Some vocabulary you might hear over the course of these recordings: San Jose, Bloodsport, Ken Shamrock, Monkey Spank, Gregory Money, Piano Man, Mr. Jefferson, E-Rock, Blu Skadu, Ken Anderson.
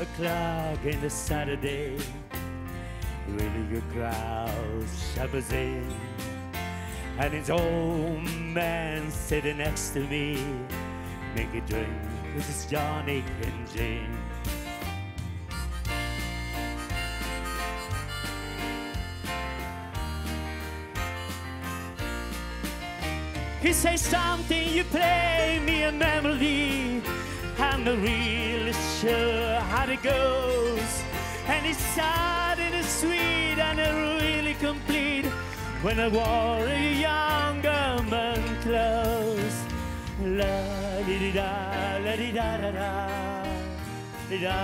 o'clock in the Saturday, really good crowd shuffles in, and his old man sitting next to me, make a drink with his Johnny and gin. He says, something you play me a melody, I'm not really sure how it goes. And it's sad and it's sweet and it's really complete when I wore a younger man clothes. La di da da da, di da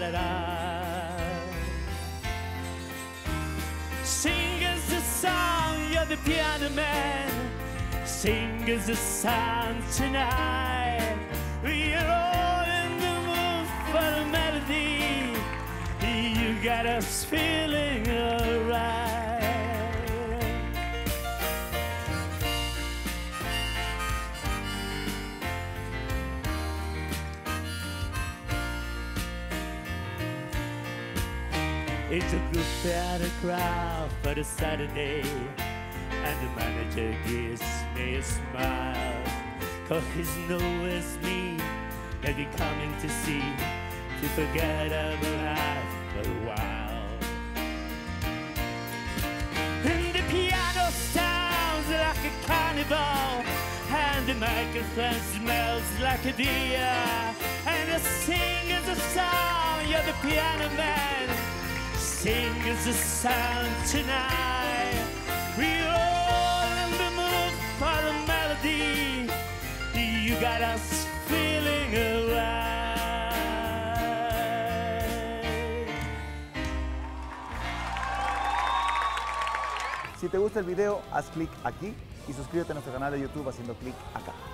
da da. Sing us the song, you're the piano man. Sing us the song tonight. We are all in the mood for the melody. You got us feeling alright. It's a good theater crowd for the Saturday, and the manager gives me a smile, cause he knows me that he's coming to see, to forget about life for a while. And the piano sounds like a carnival, and the microphone smells like a deer, and I sing as a song, you're the piano man. Sing as a sound tonight. We're all in the mood for a melody. You got us feeling alive. Si te gusta el video, haz clic aquí y suscríbete a nuestro canal de YouTube haciendo clic acá.